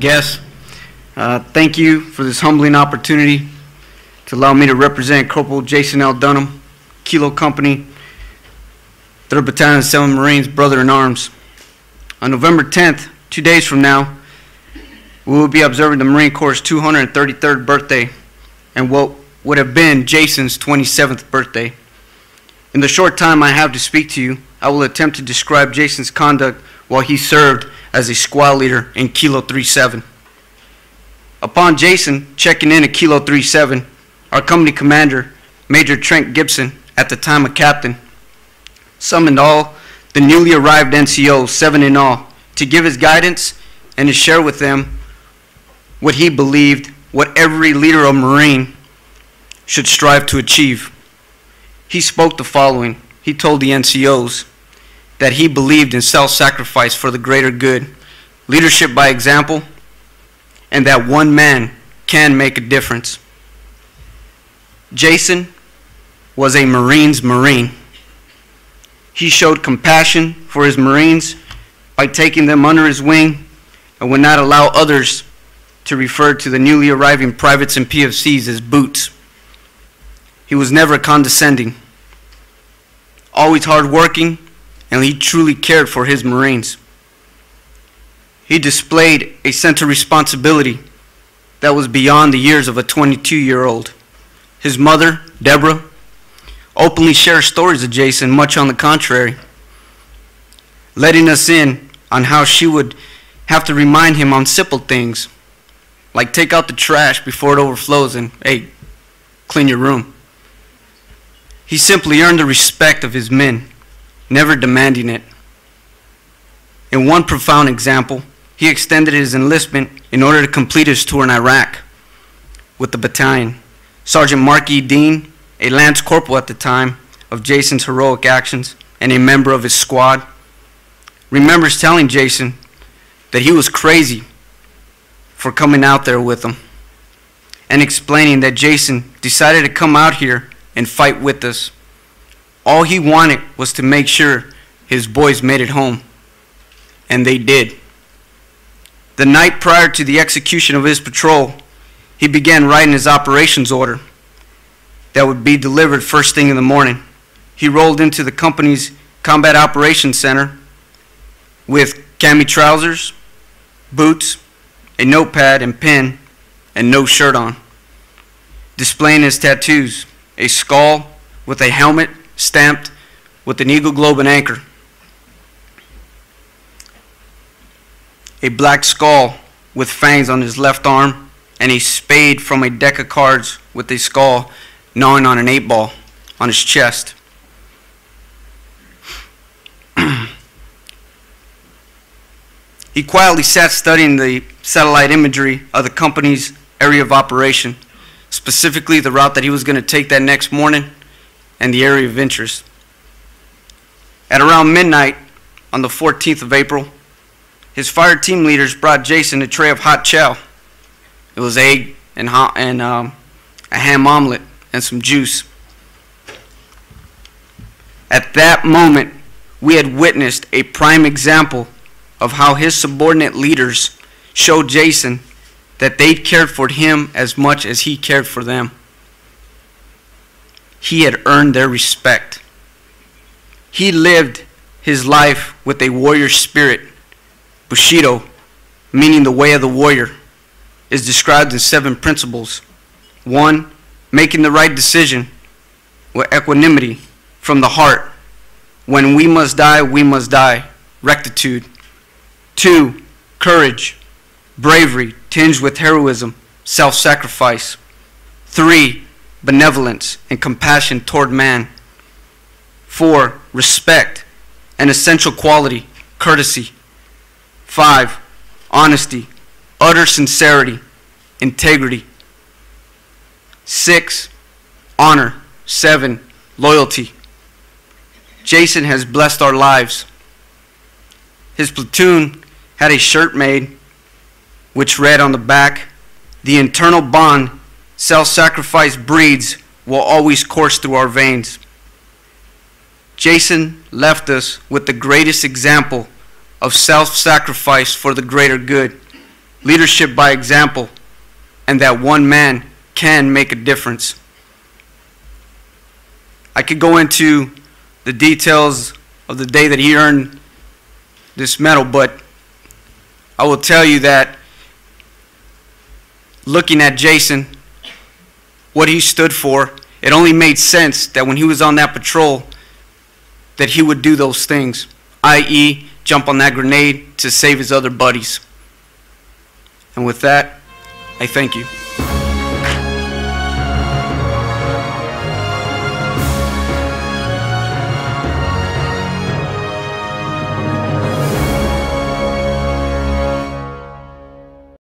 guests. Thank you for this humbling opportunity to allow me to represent Corporal Jason L. Dunham, Kilo Company, 3rd Battalion 7th Marines, brother in arms. On November 10th, 2 days from now, we will be observing the Marine Corps' 233rd birthday and what would have been Jason's 27th birthday. In the short time I have to speak to you, I will attempt to describe Jason's conduct while he served as a squad leader in Kilo 37. Upon Jason checking in at Kilo 37, our company commander, Major Trent Gibson, at the time a captain, summoned all the newly arrived NCOs, 7 in all, to give his guidance and to share with them what he believed what every leader of Marine should strive to achieve. He spoke the following. He told the NCOs that he believed in self-sacrifice for the greater good, leadership by example, and that one man can make a difference. Jason was a Marine's Marine. He showed compassion for his Marines by taking them under his wing and would not allow others to refer to the newly arriving privates and PFCs as boots. He was never condescending, always hardworking, and he truly cared for his Marines. He displayed a sense of responsibility that was beyond the years of a 22-year-old. His mother, Deborah, openly shares stories of Jason, much on the contrary, letting us in on how she would have to remind him on simple things, like take out the trash before it overflows and, hey, clean your room. He simply earned the respect of his men, never demanding it. In one profound example, he extended his enlistment in order to complete his tour in Iraq with the battalion. Sergeant Mark E. Dean, a Lance Corporal at the time of Jason's heroic actions and a member of his squad, remembers telling Jason that he was crazy for coming out there with him and explaining that Jason decided to come out here and fight with us. All he wanted was to make sure his boys made it home, and they did. The night prior to the execution of his patrol, he began writing his operations order that would be delivered first thing in the morning. He rolled into the company's combat operations center with cami trousers, boots, a notepad and pen, and no shirt on, displaying his tattoos, a skull with a helmet stamped with an eagle globe and anchor, a black skull with fangs on his left arm, and a spade from a deck of cards with a skull gnawing on an 8-ball on his chest. He quietly sat studying the satellite imagery of the company's area of operation, specifically the route that he was going to take that next morning and the area of interest. At around midnight on the 14th of April, his fire team leaders brought Jason a tray of hot chow. It was egg and a ham omelet and some juice. At that moment, we had witnessed a prime example of how his subordinate leaders showed Jason that they cared for him as much as he cared for them. He had earned their respect. He lived his life with a warrior spirit. Bushido, meaning the way of the warrior, is described in 7 principles. 1, making the right decision with equanimity from the heart. When we must die, rectitude. 2, courage, bravery tinged with heroism, self-sacrifice. 3, benevolence and compassion toward man. 4, respect, an essential quality, courtesy. 5, honesty, utter sincerity, integrity. 6, honor. 7, loyalty. Jason has blessed our lives. His platoon had a shirt made which read on the back, "The internal bond self-sacrifice breeds will always course through our veins." Jason left us with the greatest example of self-sacrifice for the greater good leadership by example, and that one man can make a difference. I could go into the details of the day that he earned this medal, but I will tell you that looking at Jason, what he stood for, it only made sense that when he was on that patrol that he would do those things, i.e. jump on that grenade to save his other buddies. And with that, I thank you.